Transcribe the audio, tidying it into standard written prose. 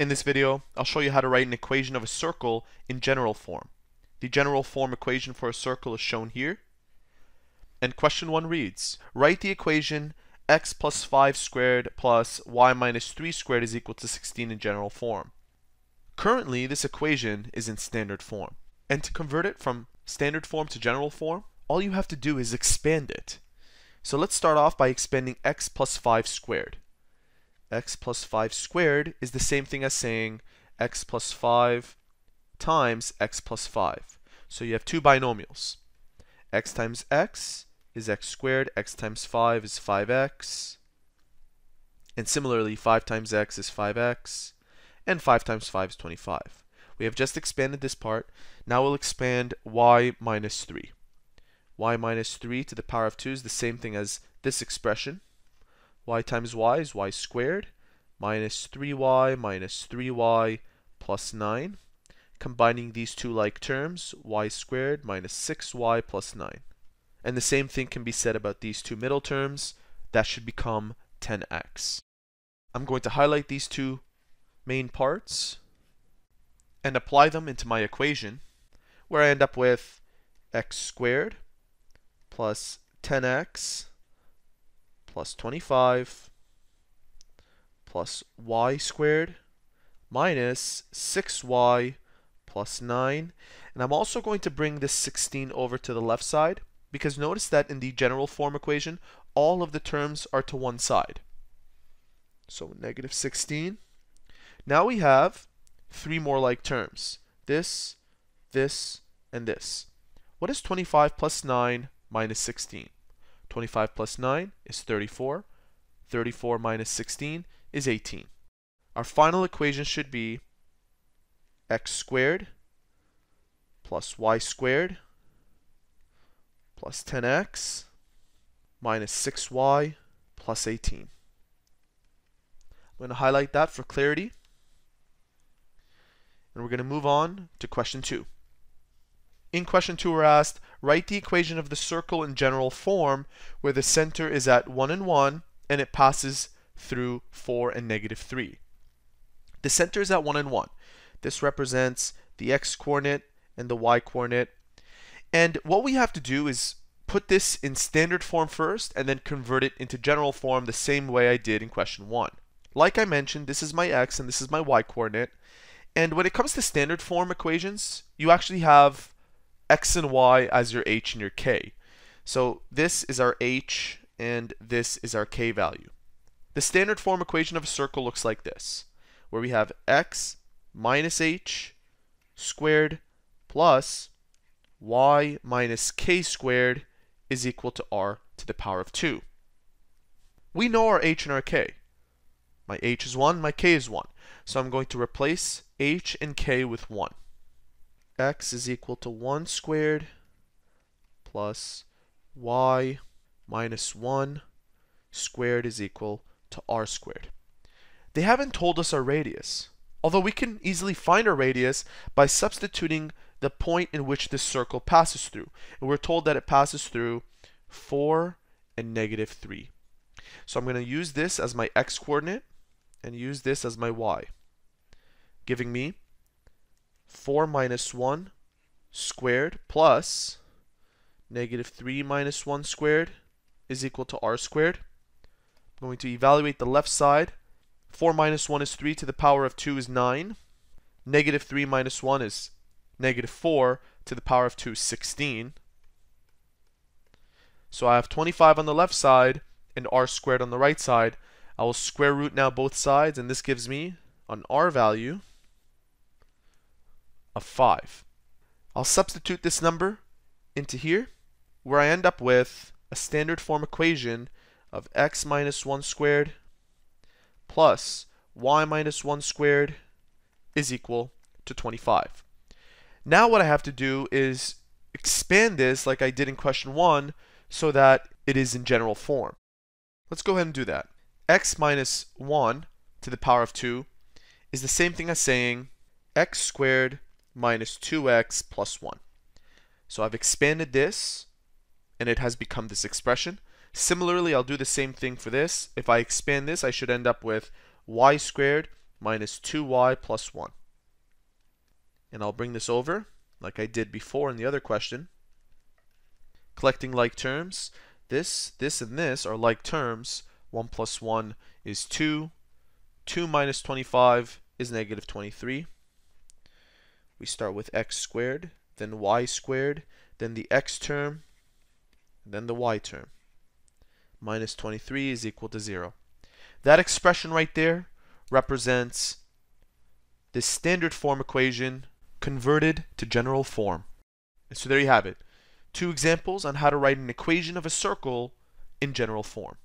In this video, I'll show you how to write an equation of a circle in general form. The general form equation for a circle is shown here. And question 1 reads, write the equation x plus 5 squared plus y minus 3 squared is equal to 16 in general form. Currently, this equation is in standard form. And to convert it from standard form to general form, all you have to do is expand it. So let's start off by expanding x plus 5 squared. X plus 5 squared is the same thing as saying x plus 5 times x plus 5. So you have two binomials. X times x is x squared, x times 5 is 5x, and similarly 5 times x is 5x, and 5 times 5 is 25. We have just expanded this part. Now we'll expand y minus 3. Y minus 3 to the power of 2 is the same thing as this expression. Y times y is y squared minus 3y plus 9. Combining these two like terms, y squared minus 6y plus 9. And the same thing can be said about these two middle terms. That should become 10x. I'm going to highlight these two main parts and apply them into my equation, where I end up with x squared plus 10x plus 25 plus y squared minus 6y plus 9. And I'm also going to bring this 16 over to the left side, because notice that in the general form equation, all of the terms are to one side. So negative 16. Now we have three more like terms. This, this, and this. What is 25 plus 9 minus 16? 25 plus 9 is 34. 34 minus 16 is 18. Our final equation should be x squared plus y squared plus 10x minus 6y plus 18. I'm going to highlight that for clarity. And we're going to move on to question 2. In question 2, we're asked, write the equation of the circle in general form where the center is at 1 and 1 and it passes through 4 and negative 3. The center is at 1 and 1. This represents the x-coordinate and the y-coordinate. And what we have to do is put this in standard form first and then convert it into general form the same way I did in question 1. Like I mentioned, this is my x and this is my y-coordinate. And when it comes to standard form equations, you actually have x and y as your h and your k. So this is our h and this is our k value. The standard form equation of a circle looks like this, where we have x minus h squared plus y minus k squared is equal to r to the power of 2. We know our h and our k. My h is 1, my k is 1. So I'm going to replace h and k with 1. X is equal to 1 squared plus y minus 1 squared is equal to r squared. They haven't told us our radius, although we can easily find our radius by substituting the point in which this circle passes through. And we're told that it passes through 4 and negative 3. So I'm going to use this as my x-coordinate and use this as my y, giving me 4 minus 1 squared plus negative 3 minus 1 squared is equal to r squared. I'm going to evaluate the left side. 4 minus 1 is 3 to the power of 2 is 9. Negative 3 minus 1 is negative 4 to the power of 2 is 16. So I have 25 on the left side and r squared on the right side. I will square root now both sides, and this gives me an r value of 5. I'll substitute this number into here, where I end up with a standard form equation of x minus 1 squared plus y minus 1 squared is equal to 25. Now what I have to do is expand this like I did in question 1 so that it is in general form. Let's go ahead and do that. X minus 1 to the power of 2 is the same thing as saying x squared minus 2x plus 1. So I've expanded this, and it has become this expression. Similarly, I'll do the same thing for this. If I expand this, I should end up with y squared minus 2y plus 1. And I'll bring this over, like I did before in the other question. Collecting like terms, this, and this are like terms. 1 plus 1 is 2. 2 minus 25 is negative 23. We start with x squared, then y squared, then the x term, then the y term. Minus 23 is equal to 0. That expression right there represents this standard form equation converted to general form. And so there you have it. Two examples on how to write an equation of a circle in general form.